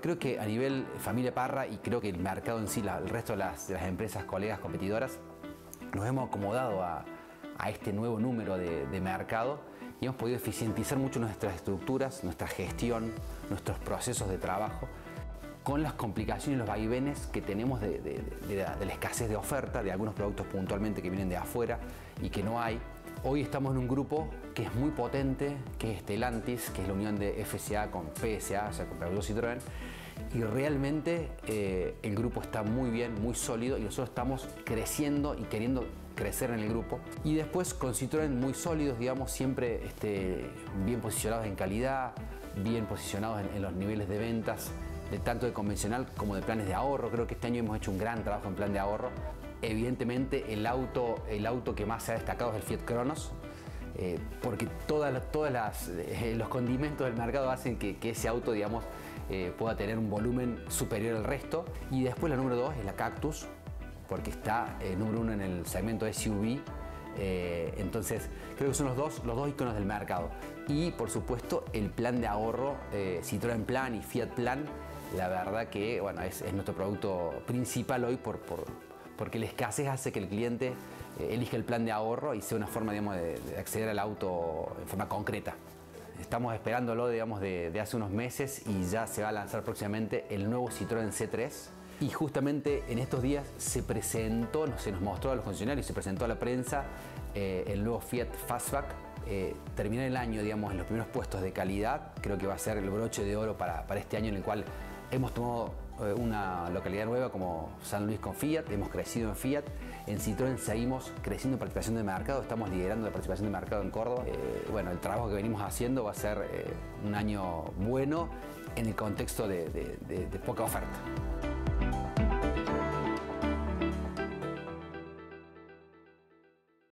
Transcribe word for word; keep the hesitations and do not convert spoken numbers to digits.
Bueno, creo que a nivel familia Parra y creo que el mercado en sí, la, el resto de las, de las empresas, colegas, competidoras, nos hemos acomodado a, a este nuevo número de, de mercado y hemos podido eficientizar mucho nuestras estructuras, nuestra gestión, nuestros procesos de trabajo, con las complicaciones y los vaivenes que tenemos de, de, de, la, de la escasez de oferta de algunos productos puntualmente que vienen de afuera y que no hay. Hoy estamos en un grupo que es muy potente, que es Stellantis, que es la unión de F S A con P S A, o sea, con Peugeot Citroën, y realmente eh, el grupo está muy bien, muy sólido, y nosotros estamos creciendo y queriendo crecer en el grupo. Y después con Citroën muy sólidos, digamos, siempre este, bien posicionados en calidad, bien posicionados en, en los niveles de ventas, de tanto de convencional como de planes de ahorro. Creo que este año hemos hecho un gran trabajo en plan de ahorro. Evidentemente el auto, el auto que más se ha destacado es el Fiat Cronos, eh, porque todas, todas las, eh, los condimentos del mercado hacen que, que ese auto, digamos, eh, pueda tener un volumen superior al resto. Y después la número dos es la Cactus, porque está eh, número uno en el segmento S U V. Eh, entonces creo que son los dos, los dos iconos del mercado. Y por supuesto el plan de ahorro, eh, Citroën Plan y Fiat Plan, la verdad que bueno, es, es nuestro producto principal hoy por, por, porque la escasez hace que el cliente eh, elija el plan de ahorro y sea una forma, digamos, de, de acceder al auto en forma concreta. Estamos esperándolo, digamos, de, de hace unos meses y ya se va a lanzar próximamente el nuevo Citroën C tres. Y justamente en estos días se presentó, se nos mostró a los funcionarios, se presentó a la prensa eh, el nuevo Fiat Fastback. Eh, terminar el año, digamos, en los primeros puestos de calidad, creo que va a ser el broche de oro para, para este año en el cual hemos tomado eh, una localidad nueva como San Luis con Fiat, hemos crecido en Fiat, en Citroën seguimos creciendo en participación de mercado, estamos liderando la participación de mercado en Córdoba. Eh, bueno, el trabajo que venimos haciendo va a ser eh, un año bueno en el contexto de, de, de, de poca oferta.